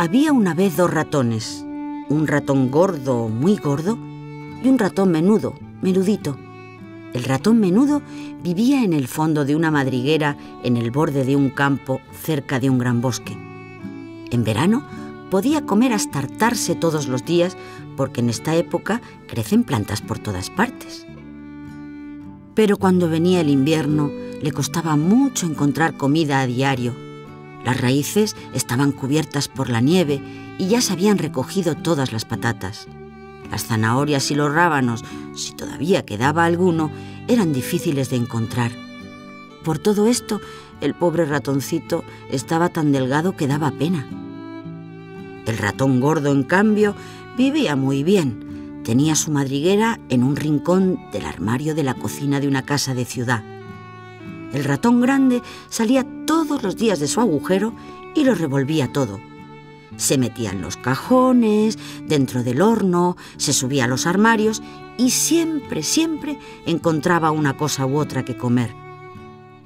Había una vez dos ratones, un ratón gordo, muy gordo, y un ratón menudo, menudito. El ratón menudo vivía en el fondo de una madriguera en el borde de un campo cerca de un gran bosque. En verano podía comer hasta hartarse todos los días porque en esta época crecen plantas por todas partes. Pero cuando venía el invierno le costaba mucho encontrar comida a diario. Las raíces estaban cubiertas por la nieve y ya se habían recogido todas las patatas. Las zanahorias y los rábanos, si todavía quedaba alguno, eran difíciles de encontrar. Por todo esto, el pobre ratoncito estaba tan delgado que daba pena. El ratón gordo, en cambio, vivía muy bien. Tenía su madriguera en un rincón del armario de la cocina de una casa de ciudad. El ratón grande salía todos los días de su agujero y lo revolvía todo. Se metía en los cajones, dentro del horno, se subía a los armarios y siempre, siempre encontraba una cosa u otra que comer.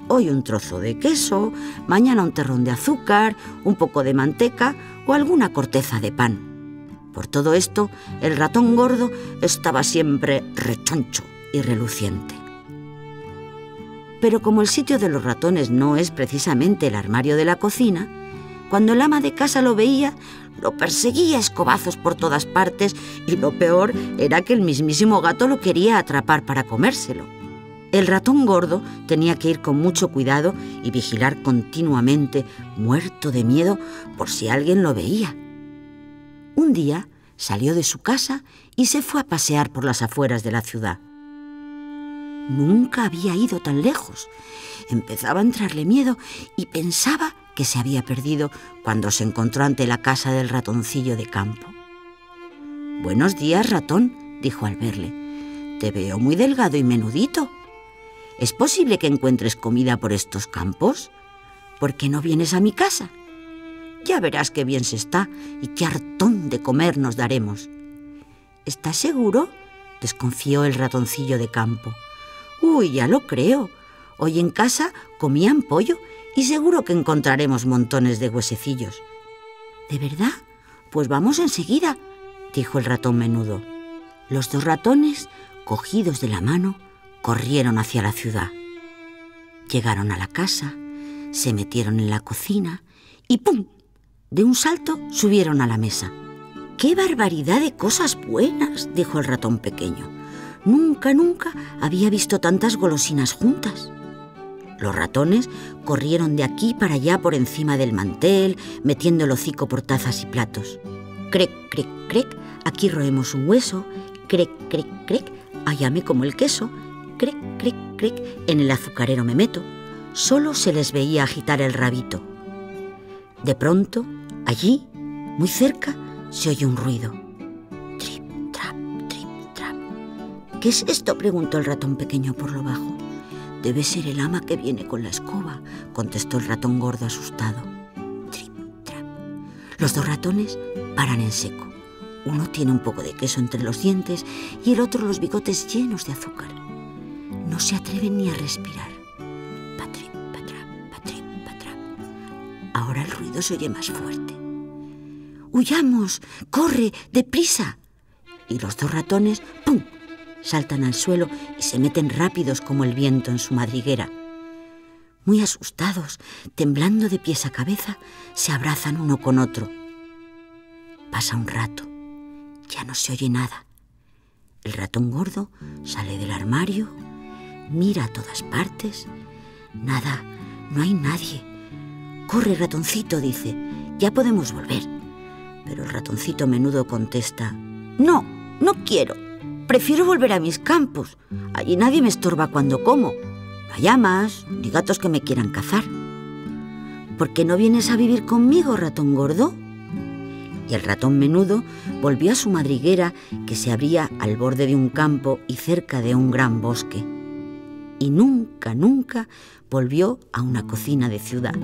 Hoy un trozo de queso, mañana un terrón de azúcar, un poco de manteca o alguna corteza de pan. Por todo esto, el ratón gordo estaba siempre rechoncho y reluciente. Pero como el sitio de los ratones no es precisamente el armario de la cocina, cuando el ama de casa lo veía, lo perseguía a escobazos por todas partes y lo peor era que el mismísimo gato lo quería atrapar para comérselo. El ratón gordo tenía que ir con mucho cuidado y vigilar continuamente, muerto de miedo, por si alguien lo veía. Un día salió de su casa y se fue a pasear por las afueras de la ciudad. Nunca había ido tan lejos. Empezaba a entrarle miedo y pensaba que se había perdido cuando se encontró ante la casa del ratoncillo de campo. «Buenos días, ratón», dijo al verle. «Te veo muy delgado y menudito. ¿Es posible que encuentres comida por estos campos? ¿Por qué no vienes a mi casa? Ya verás qué bien se está y qué hartón de comer nos daremos». «¿Estás seguro?», desconfió el ratoncillo de campo. «Uy, ya lo creo. Hoy en casa comían pollo y seguro que encontraremos montones de huesecillos». «¿De verdad? Pues vamos enseguida», dijo el ratón menudo. Los dos ratones, cogidos de la mano, corrieron hacia la ciudad. Llegaron a la casa, se metieron en la cocina y ¡pum!, de un salto subieron a la mesa. «¡Qué barbaridad de cosas buenas!», dijo el ratón pequeño. «Nunca, nunca había visto tantas golosinas juntas». Los ratones corrieron de aquí para allá por encima del mantel, metiendo el hocico por tazas y platos. «Crec, crec, crec, aquí roemos un hueso. Crec, crec, crec, allá me como el queso. Crec, crec, crec, en el azucarero me meto». Solo se les veía agitar el rabito. De pronto, allí, muy cerca, se oyó un ruido. «Trip, trap, trip, trap». «¿Qué es esto?», preguntó el ratón pequeño por lo bajo. «Debe ser el ama que viene con la escoba», contestó el ratón gordo asustado. «Trip, trap». Los dos ratones paran en seco. Uno tiene un poco de queso entre los dientes y el otro los bigotes llenos de azúcar. No se atreven ni a respirar. «Patrip, patrap, patrip, patrap». Ahora el ruido se oye más fuerte. «¡Huyamos! ¡Corre! ¡Deprisa!». Y los dos ratones, ¡pum!, saltan al suelo y se meten rápidos como el viento en su madriguera. Muy asustados, temblando de pies a cabeza, se abrazan uno con otro. Pasa un rato, ya no se oye nada. El ratón gordo sale del armario, mira a todas partes. Nada, no hay nadie. «Corre, ratoncito», dice, «ya podemos volver». Pero el ratoncito menudo contesta: «No, no quiero. Prefiero volver a mis campos. Allí nadie me estorba cuando como. No hay amas ni gatos que me quieran cazar». «¿Por qué no vienes a vivir conmigo, ratón gordo?». Y el ratón menudo volvió a su madriguera, que se abría al borde de un campo y cerca de un gran bosque. Y nunca, nunca volvió a una cocina de ciudad.